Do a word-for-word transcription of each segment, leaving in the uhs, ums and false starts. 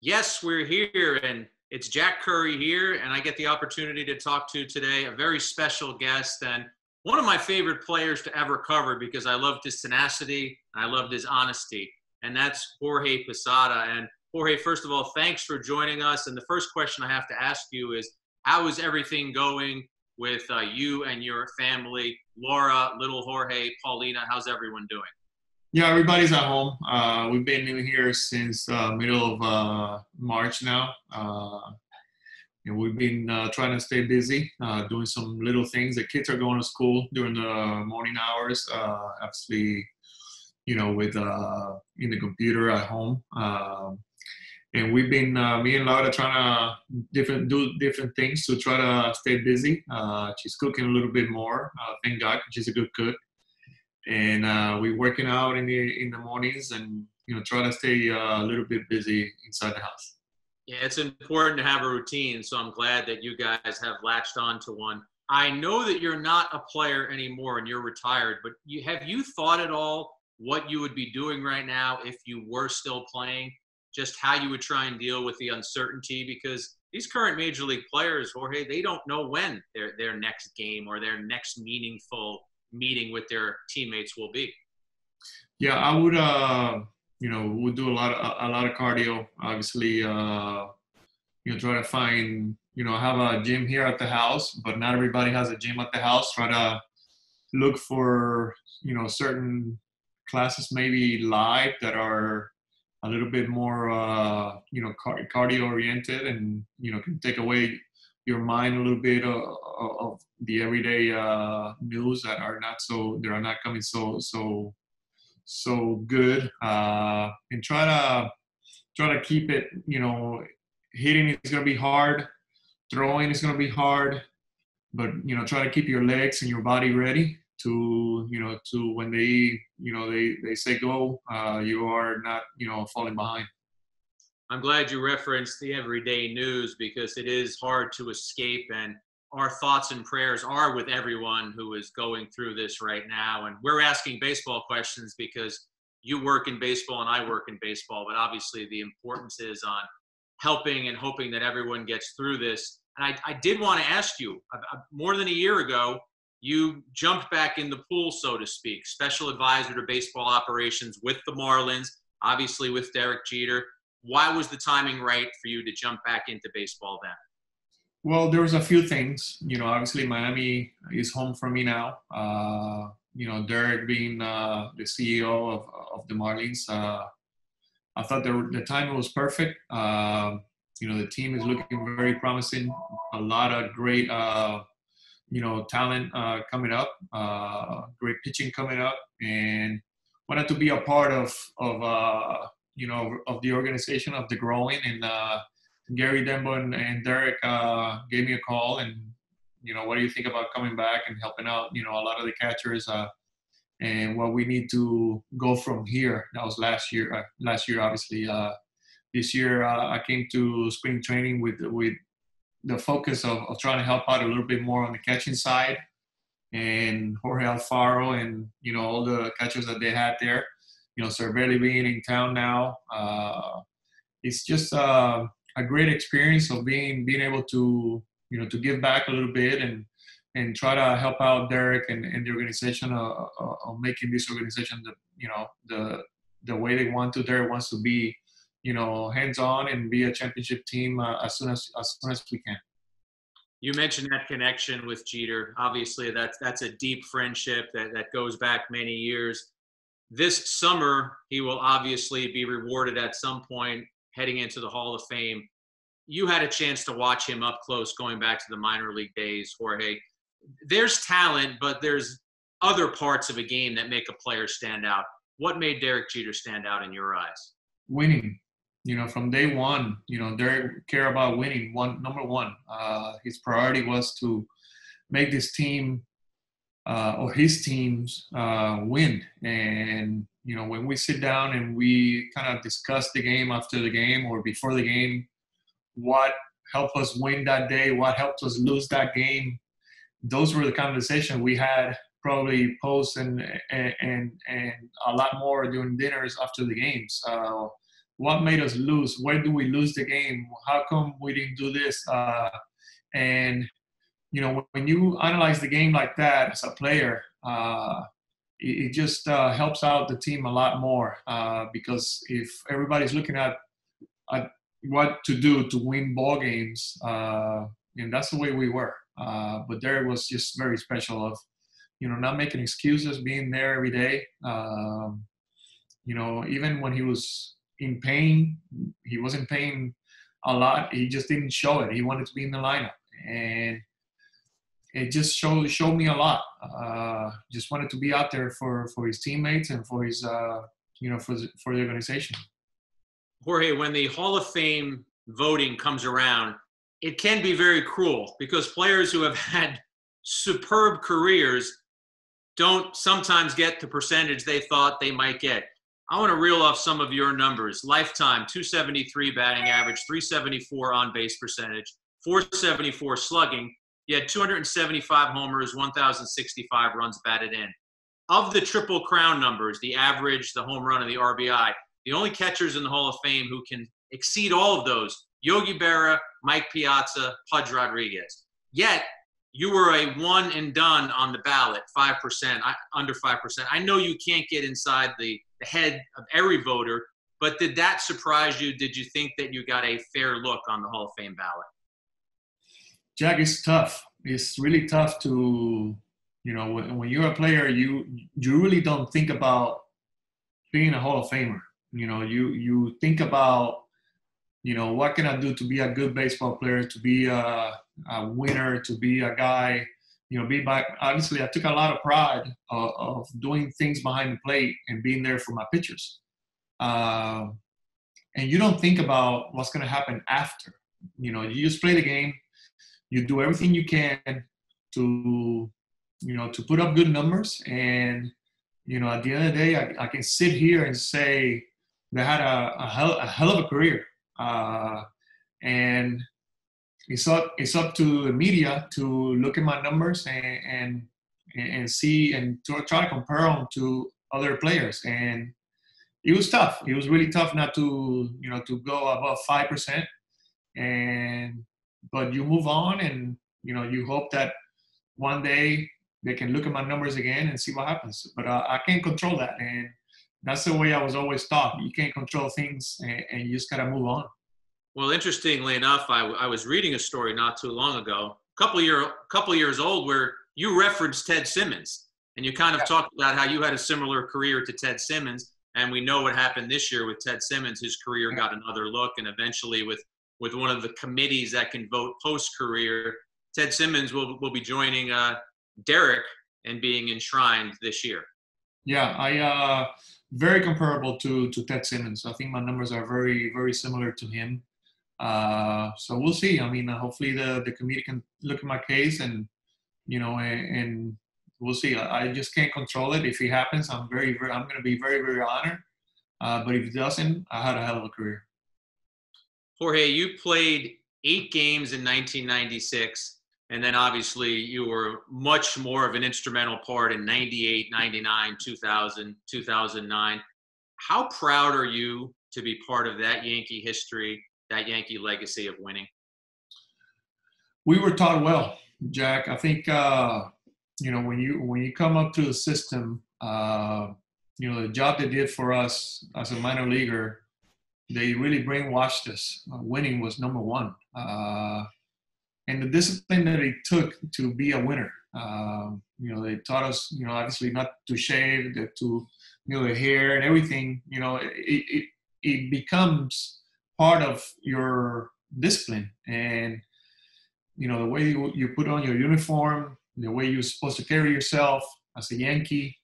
Yes, we're here, and it's Jack Curry here, and I get the opportunity to talk to today a very special guest and one of my favorite players to ever cover because I loved his tenacity and I loved his honesty, and that's Jorge Posada. And Jorge, first of all, thanks for joining us. And the first question I have to ask you is, how is everything going with uh, you and your family, Laura, little Jorge, Paulina? How's everyone doing? Yeah, everybody's at home. Uh, we've been in here since uh, middle of uh, March now. Uh, and we've been uh, trying to stay busy, uh, doing some little things. The kids are going to school during the morning hours, uh, obviously, you know, with uh, in the computer at home. Uh, and we've been, uh, me and Laura, trying to different, do different things to try to stay busy. Uh, she's cooking a little bit more. Uh, thank God, she's a good cook. And uh, we're working out in the in the mornings, and you know, try to stay uh, a little bit busy inside the house. Yeah, it's important to have a routine. So I'm glad that you guys have latched on to one. I know that you're not a player anymore, and you're retired. But you, have you thought at all what you would be doing right now if you were still playing? Just how you would try and deal with the uncertainty, because these current major league players, Jorge, they don't know when their their next game or their next meaningful meeting with their teammates will be. Yeah, I would, uh, you know, would do a lot of, a, a lot of cardio, obviously, uh, you know, try to find, you know, have a gym here at the house, but not everybody has a gym at the house. Try to look for, you know, certain classes maybe live that are a little bit more, uh, you know, car cardio oriented and, you know, can take away your mind a little bit of, of the everyday uh, news that are not so, that are not coming so, so, so good. Uh, and try to, try to keep it, you know, hitting is going to be hard. Throwing is going to be hard, but, you know, try to keep your legs and your body ready to, you know, to when they, you know, they, they say go, uh, you are not, you know, falling behind. I'm glad you referenced the everyday news because it is hard to escape, and our thoughts and prayers are with everyone who is going through this right now. And we're asking baseball questions because you work in baseball and I work in baseball, but obviously the importance is on helping and hoping that everyone gets through this. And I, I did want to ask you, more than a year ago, you jumped back in the pool, so to speak, special advisor to baseball operations with the Marlins, obviously with Derek Jeter. Why was the timing right for you to jump back into baseball then? Well, there was a few things. You know, obviously Miami is home for me now. Uh, you know, Derek being uh, the C E O of, of the Marlins, uh, I thought the, the timing was perfect. Uh, you know, the team is looking very promising. A lot of great, uh, you know, talent uh, coming up, uh, great pitching coming up, and wanted to be a part of, of uh, you know, of the organization, of the growing. And uh, Gary Denbo and, and Derek uh, gave me a call and, you know, what do you think about coming back and helping out, you know, a lot of the catchers uh, and what we need to go from here. That was last year, uh, last year, obviously. Uh, this year uh, I came to spring training with, with the focus of, of trying to help out a little bit more on the catching side, and Jorge Alfaro and, you know, all the catchers that they had there. You know, Cervelli being in town now, uh, it's just uh, a great experience of being being able to, you know, to give back a little bit and and try to help out Derek and, and the organization of, of making this organization the, you know, the the way they want to. Derek wants to be, you know, hands on and be a championship team uh, as soon as as soon as we can. You mentioned that connection with Jeter. Obviously, that's that's a deep friendship that that goes back many years. This summer, he will obviously be rewarded at some point heading into the Hall of Fame. You had a chance to watch him up close going back to the minor league days, Jorge. There's talent, but there's other parts of a game that make a player stand out. What made Derek Jeter stand out in your eyes? Winning. You know, from day one, you know, Derek cared about winning, one, number one. Uh, his priority was to make this team Uh, or his teams uh, win. And, you know, when we sit down and we kind of discuss the game after the game or before the game, what helped us win that day, what helped us lose that game, those were the conversations we had probably posts and and and, and a lot more during dinners after the games. Uh, what made us lose? Where do we lose the game? How come we didn't do this? Uh, and you know, when you analyze the game like that as a player, uh, it, it just uh, helps out the team a lot more uh, because if everybody's looking at, at what to do to win ball games, uh, and that's the way we were. Uh, but there was just very special of, you know, not making excuses, being there every day. Um, you know, even when he was in pain, he was in pain a lot. He just didn't show it. He wanted to be in the lineup. And it just showed, showed me a lot. Uh, just wanted to be out there for, for his teammates and for his, uh, you know, for the, for the organization. Jorge, when the Hall of Fame voting comes around, it can be very cruel because players who have had superb careers don't sometimes get the percentage they thought they might get. I want to reel off some of your numbers. Lifetime, two seventy-three batting average, three seventy-four on-base percentage, four seventy-four slugging. You had two hundred seventy-five homers, one thousand sixty-five runs batted in. Of the Triple Crown numbers, the average, the home run, and the R B I, the only catchers in the Hall of Fame who can exceed all of those, Yogi Berra, Mike Piazza, Pudge Rodriguez. Yet, you were a one and done on the ballot, five percent, I, under five percent. I know you can't get inside the, the head of every voter, but did that surprise you? Did you think that you got a fair look on the Hall of Fame ballot? Jack, it's tough. It's really tough to, you know, when, when you're a player, you you really don't think about being a Hall of Famer. You know, you you think about, you know, what can I do to be a good baseball player, to be a, a winner, to be a guy, you know, be back. Obviously, I took a lot of pride of, of doing things behind the plate and being there for my pitchers. Uh, and you don't think about what's going to happen after. You know, you just play the game. You do everything you can to, you know, to put up good numbers. And, you know, at the end of the day, I, I can sit here and say they had a, a, hell, a hell of a career. Uh, and it's up, it's up to the media to look at my numbers and, and, and see and to try to compare them to other players. And it was tough. It was really tough not to, you know, to go above five percent. And, but you move on and, you know, you hope that one day they can look at my numbers again and see what happens. But uh, I can't control that. And that's the way I was always taught. You can't control things, and, and you just got to move on. Well, interestingly enough, I, I was reading a story not too long ago, a couple, year, couple years old, where you referenced Ted Simmons. And you kind of yeah. talked about how you had a similar career to Ted Simmons. And we know what happened this year with Ted Simmons. His career yeah. got another look. And eventually with, with one of the committees that can vote post-career, Ted Simmons will, will be joining uh, Derek and being enshrined this year. Yeah, I uh, very comparable to, to Ted Simmons. I think my numbers are very, very similar to him. Uh, so we'll see. I mean, uh, hopefully the, the committee can look at my case and, you know, and, and we'll see. I, I just can't control it. If it happens, I'm very, very I'm going to be very, very honored. Uh, but if it doesn't, I had a hell of a career. Jorge, you played eight games in nineteen ninety-six. And then obviously you were much more of an instrumental part in ninety-eight, ninety-nine, two thousand, two thousand nine. How proud are you to be part of that Yankee history, that Yankee legacy of winning? We were taught well, Jack. I think, uh, you know, when you when you come up through the system, uh, you know, the job they did for us as a minor leaguer, they really brainwashed us. Uh, winning was number one. Uh, And the discipline that it took to be a winner, um, you know, they taught us, you know, obviously not to shave, the, to, you know, the hair and everything, you know, it, it it becomes part of your discipline. And, you know, the way you, you put on your uniform, the way you're supposed to carry yourself as a Yankee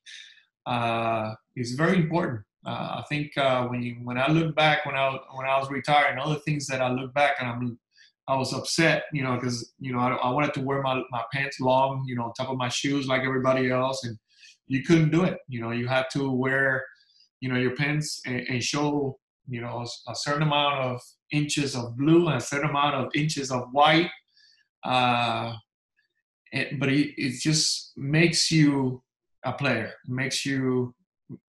uh, is very important. Uh, I think uh, when you, when I look back, when I, when I was retired and other things that I look back and I'm I was upset, you know, because, you know, I, I wanted to wear my, my pants long, you know, on top of my shoes like everybody else. And you couldn't do it. You know, you had to wear, you know, your pants and, and show, you know, a certain amount of inches of blue and a certain amount of inches of white. Uh, and, but it, it just makes you a player. It makes you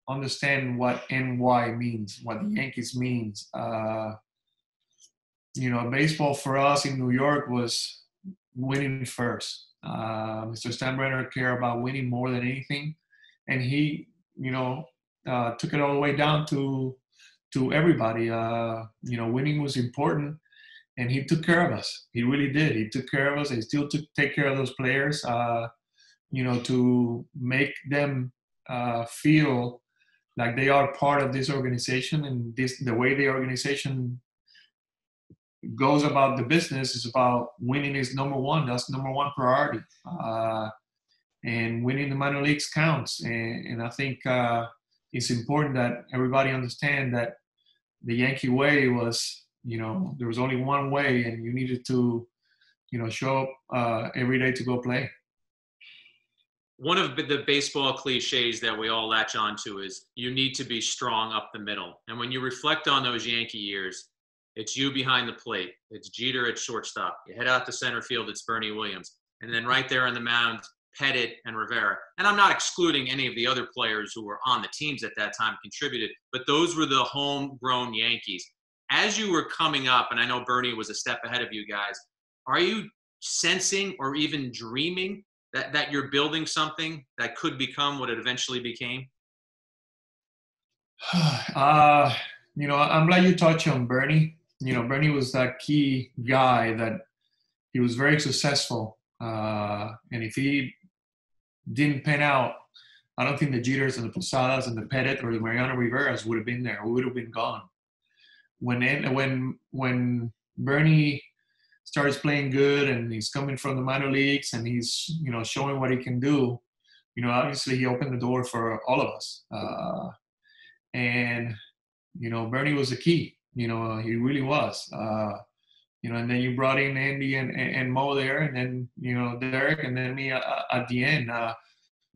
understand what N Y means, what the Yankees means. Uh, you know, baseball for us in New York was winning first. Uh, Mister Steinbrenner cared about winning more than anything. And he, you know, uh, took it all the way down to to everybody. Uh, you know, winning was important. And he took care of us. He really did. He took care of us. He still took take care of those players, uh, you know, to make them uh, feel like they are part of this organization. And this, the way the organization goes about the business is about winning is number one. That's number one priority. Uh, and winning the minor leagues counts. And, and I think uh, it's important that everybody understand that the Yankee way was, you know, there was only one way, and you needed to, you know, show up uh, every day to go play. One of the baseball cliches that we all latch onto is you need to be strong up the middle. And when you reflect on those Yankee years, it's you behind the plate. It's Jeter at shortstop. You head out to center field, it's Bernie Williams. And then right there on the mound, Pettitte and Rivera. And I'm not excluding any of the other players who were on the teams at that time contributed, but those were the homegrown Yankees. As you were coming up, and I know Bernie was a step ahead of you guys, are you sensing or even dreaming that, that you're building something that could become what it eventually became? Uh, you know, I'm glad you touched on Bernie. You know, Bernie was that key guy that he was very successful. Uh, and if he didn't pan out, I don't think the Jeters and the Posadas and the Pettitte or the Mariano Riveras would have been there. We would have been gone. When when when Bernie starts playing good and he's coming from the minor leagues and he's, you know, showing what he can do, you know, obviously he opened the door for all of us. Uh, and, you know, Bernie was the key. You know, he really was. Uh, you know, and then you brought in Andy and, and, and Mo there, and then, you know, Derek, and then me at, at the end. Uh,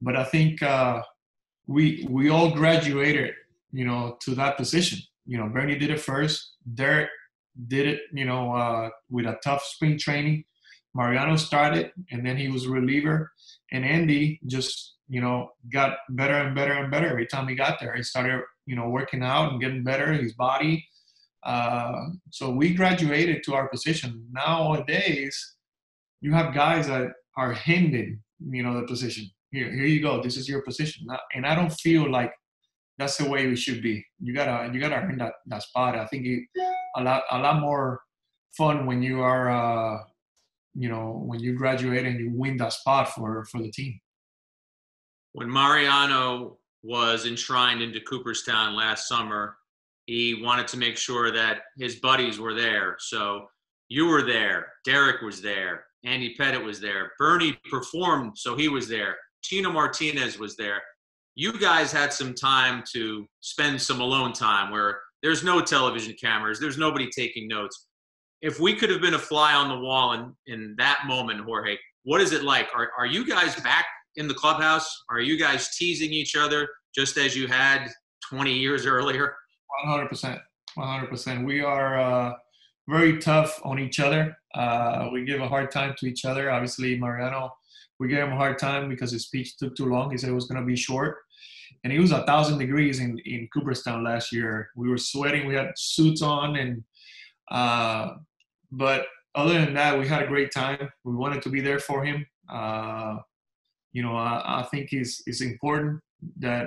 but I think uh, we we all graduated, you know, to that position. You know, Bernie did it first. Derek did it, you know, uh, with a tough spring training. Mariano started, and then he was a reliever. And Andy just, you know, got better and better and better every time he got there. He started, you know, working out and getting better, his body. Uh, so we graduated to our position. Nowadays, you have guys that are handed, you know, the position. Here, here you go. This is your position. And I don't feel like that's the way we should be. You gotta, you gotta earn that, that spot. I think it a lot, a lot more fun when you are, uh, you know, when you graduate and you win that spot for for the team. When Mariano was enshrined into Cooperstown last summer, he wanted to make sure that his buddies were there. So you were there. Derek was there. Andy Pettitte was there. Bernie performed, so he was there. Tina Martinez was there. You guys had some time to spend some alone time where there's no television cameras, there's nobody taking notes. If we could have been a fly on the wall in, in that moment, Jorge, what is it like? Are, are you guys back in the clubhouse? Are you guys teasing each other just as you had twenty years earlier? one hundred percent. one hundred percent. We are uh, very tough on each other. Uh, we give a hard time to each other. Obviously, Mariano, we gave him a hard time because his speech took too long. He said it was going to be short. And he was a thousand degrees in, in Cooperstown last year. We were sweating. We had suits on. and uh, But other than that, we had a great time. We wanted to be there for him. Uh, you know, I, I think it's, it's important that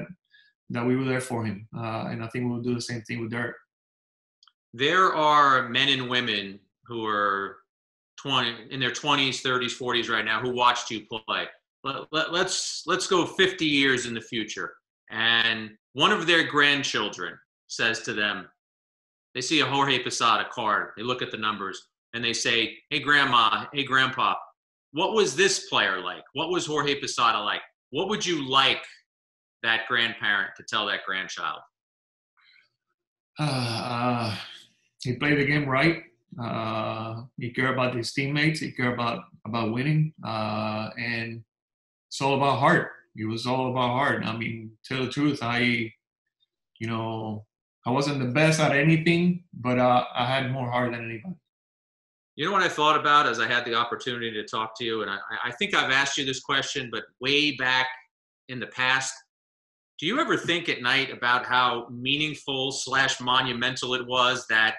that we were there for him. Uh, and I think we'll do the same thing with Derek. There are men and women who are twenty in their twenties, thirties, forties right now who watched you play. Let, let, let's let's go fifty years in the future, and one of their grandchildren says to them, they see a Jorge Posada card, they look at the numbers, and they say, "Hey grandma, hey grandpa, what was this player like? What was Jorge Posada like? What would you like that grandparent to tell that grandchild?" Uh, he played the game right. Uh, he cared about his teammates. He cared about about winning, uh, and it's all about heart. It was all about heart. I mean, to tell the truth, I, you know, I wasn't the best at anything, but uh, I had more heart than anybody. You know what I thought about as I had the opportunity to talk to you, and I, I think I've asked you this question, but way back in the past. Do you ever think at night about how meaningful slash monumental it was that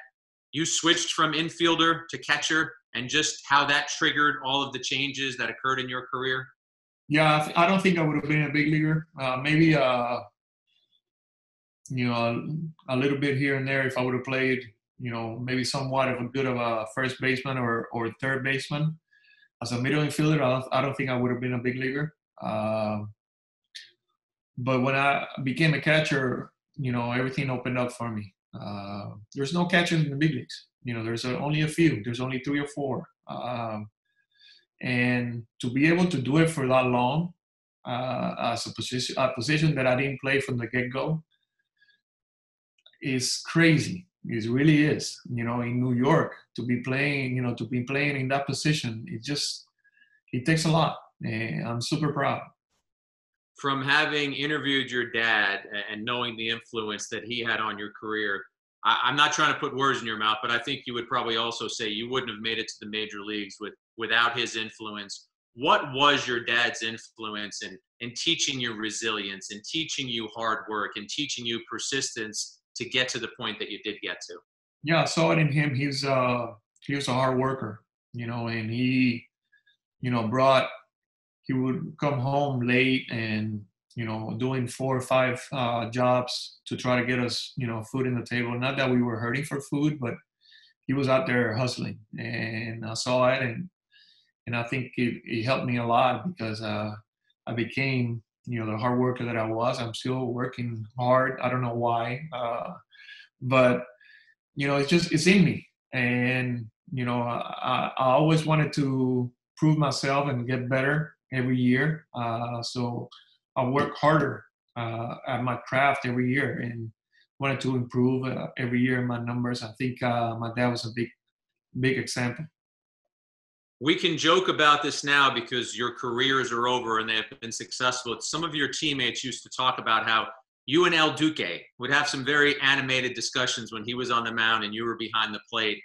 you switched from infielder to catcher, and just how that triggered all of the changes that occurred in your career? Yeah, I, th- I don't think I would have been a big leaguer. Uh, maybe, uh, you know, a, a little bit here and there if I would have played, you know, maybe somewhat of a good of a first baseman or, or third baseman. As a middle infielder, I don't, I don't think I would have been a big leaguer. Uh, but when I became a catcher, you know, everything opened up for me. Uh, there's no catchers in the big leagues. You know, there's only a few. There's only three or four. Um, and to be able to do it for that long, uh, as a position, a position that I didn't play from the get-go, is crazy. It really is. You know, in New York, to be playing, you know, to be playing in that position, it just, it takes a lot. And I'm super proud. From having interviewed your dad and knowing the influence that he had on your career, I'm not trying to put words in your mouth, but I think you would probably also say you wouldn't have made it to the major leagues with, without his influence. What was your dad's influence in, in teaching you resilience, in teaching you hard work, in teaching you persistence to get to the point that you did get to? Yeah, I saw it in him. He was, uh, he was a hard worker, you know, and he, you know, brought – he would come home late and, you know, doing four or five uh, jobs to try to get us, you know, food in the table. Not that we were hurting for food, but he was out there hustling. And I saw it, and and I think it, it helped me a lot because uh, I became, you know, the hard worker that I was. I'm still working hard. I don't know why. Uh, but, you know, it's just, it's in me. And, you know, I, I always wanted to prove myself and get better every year, uh, so I work harder uh, at my craft every year and wanted to improve uh, every year in my numbers. I think uh, my dad was a big, big example. We can joke about this now because your careers are over and they have been successful. Some of your teammates used to talk about how you and El Duque would have some very animated discussions when he was on the mound and you were behind the plate.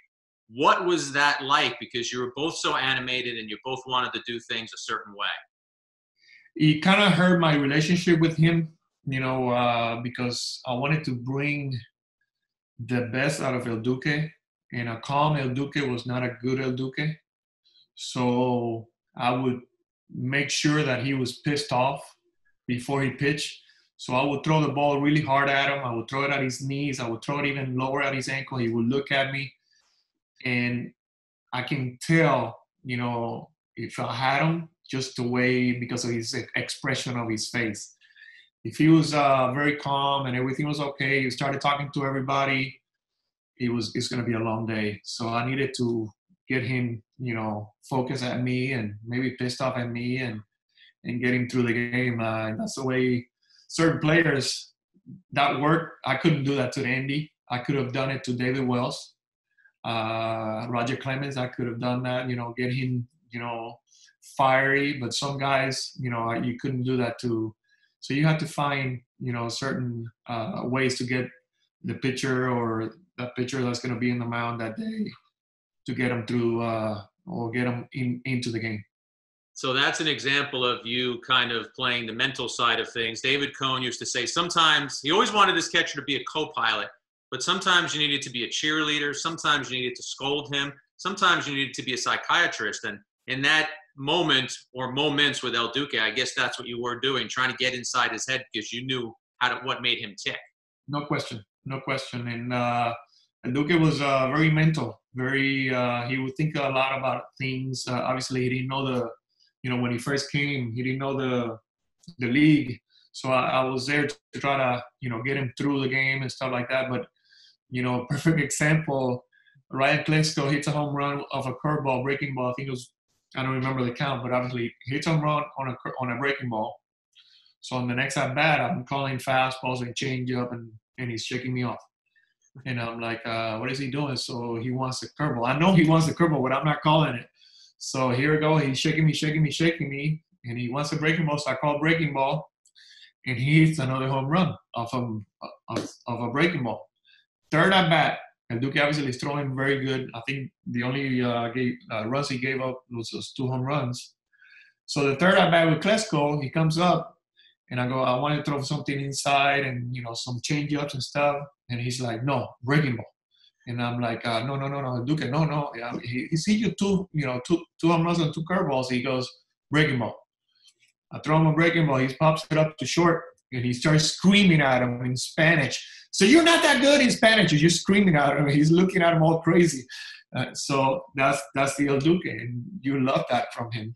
What was that like? Because you were both so animated and you both wanted to do things a certain way. It kind of hurt my relationship with him, you know, uh, because I wanted to bring the best out of El Duque. And a calm El Duque was not a good El Duque. So I would make sure that he was pissed off before he pitched. So I would throw the ball really hard at him. I would throw it at his knees. I would throw it even lower at his ankle. He would look at me. And I can tell, you know, if I had him just the way, because of his expression of his face. If he was uh, very calm and everything was okay, he started talking to everybody, it was, it's going to be a long day. So I needed to get him, you know, focused at me and maybe pissed off at me and, and get him through the game. Uh, and that's the way certain players, that work, I couldn't do that to Andy. I could have done it to David Wells. Uh, Roger Clemens, I could have done that, you know, get him, you know, fiery, but some guys, you know, you couldn't do that to. So you have to find, you know, certain uh, ways to get the pitcher or the pitcher that's going to be in the mound that day to get them through uh, or get them in, into the game. So that's an example of you kind of playing the mental side of things. David Cohn used to say sometimes he always wanted his catcher to be a co-pilot. But sometimes you needed to be a cheerleader. Sometimes you needed to scold him. Sometimes you needed to be a psychiatrist. And in that moment or moments with El Duque, I guess that's what you were doing, trying to get inside his head because you knew how to, what made him tick. No question. No question. And uh, El Duque was uh, very mental. Very. Uh, he would think a lot about things. Uh, obviously, he didn't know the, you know, when he first came, he didn't know the the league. So I, I was there to try to, you know, get him through the game and stuff like that. But you know, perfect example, Ryan Clinsco hits a home run of a curveball, breaking ball. I think it was, I don't remember the count, but obviously hits a home run on a, on a breaking ball. So on the next at bat, I'm calling fastballs and change up, and, and he's checking me off. And I'm like, uh, what is he doing? So he wants the curveball. I know he wants the curveball, but I'm not calling it. So here we go. He's shaking me, shaking me, shaking me. And he wants a breaking ball, so I call breaking ball. And he hits another home run off of, of, of a breaking ball. Third at bat, El Duque obviously is throwing very good. I think the only uh, gave, uh, runs he gave up was those two home runs. So the third at bat with Klesko, he comes up And I go, I want to throw something inside and, you know, some change ups and stuff. And he's like, no, breaking ball. And I'm like, uh, no, no, no, no, Duque, no, no. He, he's hit you two, you know, two, two home runs and two curveballs. He goes, breaking ball. I throw him a breaking ball. He pops it up to short. And he starts screaming at him in Spanish. So you're not that good in Spanish. You're just screaming at him. He's looking at him all crazy. Uh, so that's that's the El Duque, and you love that from him.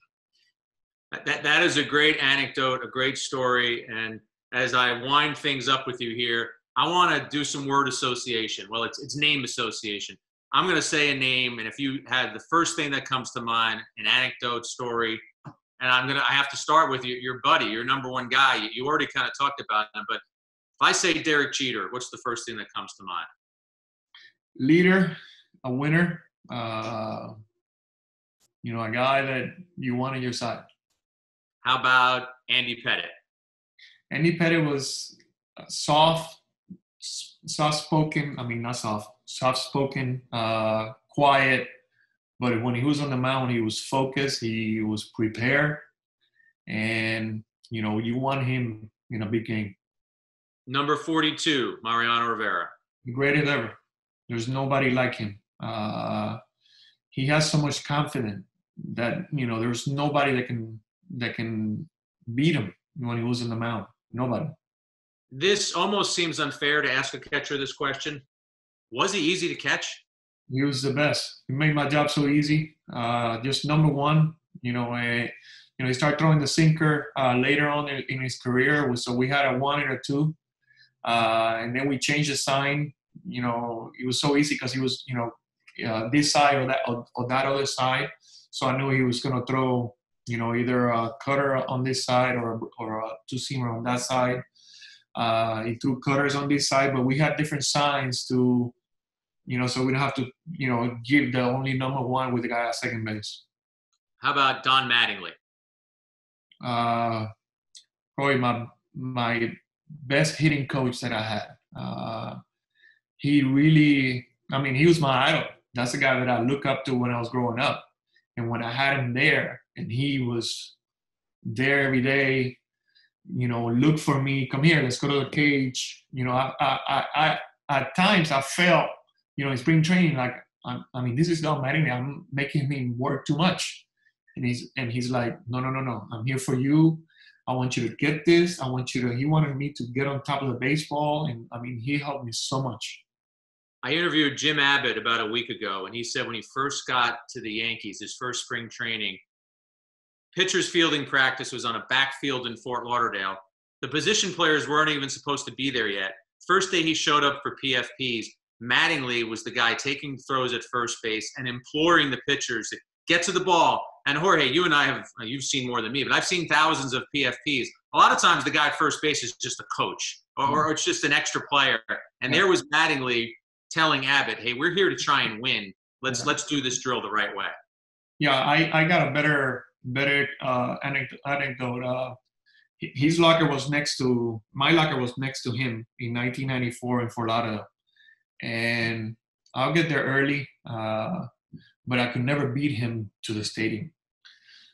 That that is a great anecdote, a great story. And as I wind things up with you here, I want to do some word association. Well, it's it's name association. I'm going to say a name, and if you had the first thing that comes to mind, an anecdote, story. And I'm gonna. I have to start with you, your buddy, your number one guy. You, you already kind of talked about him, but if I say Derek Jeter, what's the first thing that comes to mind? Leader, a winner, uh, you know, a guy that you want on your side. How about Andy Pettitte? Andy Pettitte was soft, soft-spoken. I mean, not soft, soft-spoken, uh, quiet. But when he was on the mound, he was focused, he was prepared, and, you know, you want him in a big game. Number forty-two, Mariano Rivera. The greatest ever. There's nobody like him. Uh, he has so much confidence that, you know, there's nobody that can, that can beat him when he was on the mound. Nobody. This almost seems unfair to ask a catcher this question. Was he easy to catch? He was the best. He made my job so easy. Uh, just number one, you know, I, you know, he started throwing the sinker uh, later on in, in his career. So we had a one and a two. Uh, and then we changed the sign. You know, it was so easy because he was, you know, uh, this side or that or, or that other side. So I knew he was going to throw, you know, either a cutter on this side or, or a two-seamer on that side. Uh, he threw cutters on this side, but we had different signs to, you know, so we don't have to, you know, give the only number one with the guy at second base. How about Don Mattingly? Uh, probably my my best hitting coach that I had. Uh, he really, I mean, he was my idol. That's the guy that I look up to when I was growing up. And when I had him there, and he was there every day, you know, look for me, come here, let's go to the cage. You know, I I I, I at times I felt, you know, in spring training, like, I'm, I mean, this is Don Mattingly. I'm making him work too much. And he's and he's like, no, no, no, no. I'm here for you. I want you to get this. I want you to – he wanted me to get on top of the baseball. And, I mean, he helped me so much. I interviewed Jim Abbott about a week ago, and he said when he first got to the Yankees, his first spring training, pitcher's fielding practice was on a backfield in Fort Lauderdale. The position players weren't even supposed to be there yet. First day he showed up for P F Ps, Mattingly was the guy taking throws at first base and imploring the pitchers to get to the ball. And Jorge, you and I have, you've seen more than me, but I've seen thousands of P F Ps. A lot of times the guy at first base is just a coach or, or it's just an extra player. And there was Mattingly telling Abbott, hey, we're here to try and win. Let's, yeah. let's do this drill the right way. Yeah, I, I got a better, better uh, anecdote. Uh, his locker was next to, my locker was next to him in nineteen ninety-four in Fort Lauderdale. And I'll get there early, uh, but I could never beat him to the stadium.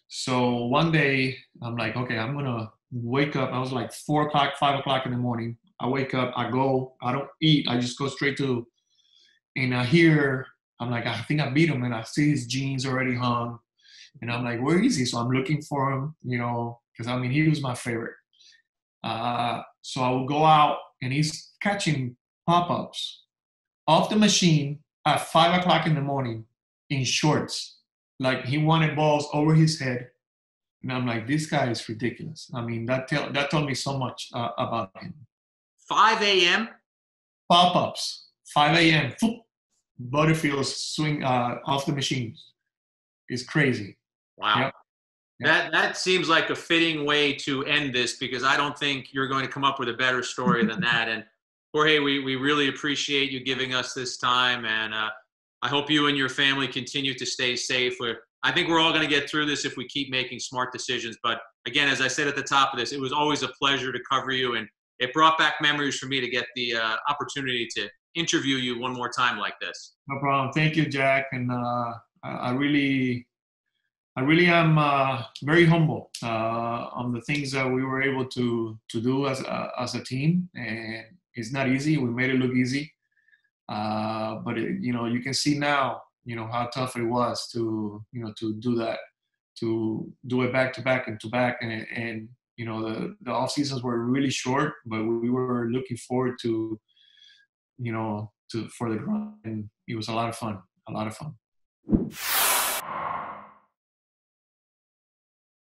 So one day I'm like, okay, I'm going to wake up. I was like four o'clock, five o'clock in the morning. I wake up, I go, I don't eat. I just go straight to, and I hear, I'm like, I think I beat him. And I see his jeans already hung. And I'm like, where is he? So I'm looking for him, you know, because I mean, he was my favorite. Uh, so I will go out and he's catching pop-ups off the machine at five o'clock in the morning in shorts. Like he wanted balls over his head. And I'm like, this guy is ridiculous. I mean, that tell, that told me so much uh, about him. five a.m.? Pop-ups, five a.m. Butterfield swing uh, off the machine. It's crazy. Wow. Yep. Yep. That, that seems like a fitting way to end this because I don't think you're going to come up with a better story than that. And Jorge, we, we really appreciate you giving us this time, and uh, I hope you and your family continue to stay safe. We're, I think we're all going to get through this if we keep making smart decisions. But, again, as I said at the top of this, it was always a pleasure to cover you, and it brought back memories for me to get the uh, opportunity to interview you one more time like this. No problem. Thank you, Jack. And uh, I really I really am uh, very humble uh, on the things that we were able to to do as a, as a team. And it's not easy. We made it look easy. Uh, but, it, you know, you can see now, you know, how tough it was to, you know, to do that, to do it back to back and to back. And, and you know, the, the off seasons were really short, but we were looking forward to, you know, to for the run. And it was a lot of fun, a lot of fun.